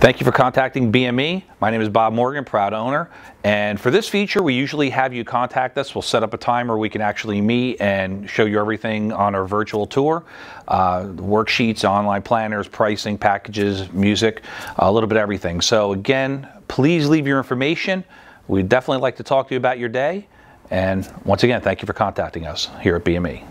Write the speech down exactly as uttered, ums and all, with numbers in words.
Thank you for contacting B M E. My name is Bob Morgan, proud owner. And for this feature, we usually have you contact us. We'll set up a time where we can actually meet and show you everything on our virtual tour. Uh, worksheets, online planners, pricing, packages, music, a little bit of everything. So again, please leave your information. We'd definitely like to talk to you about your day. And once again, thank you for contacting us here at B M E.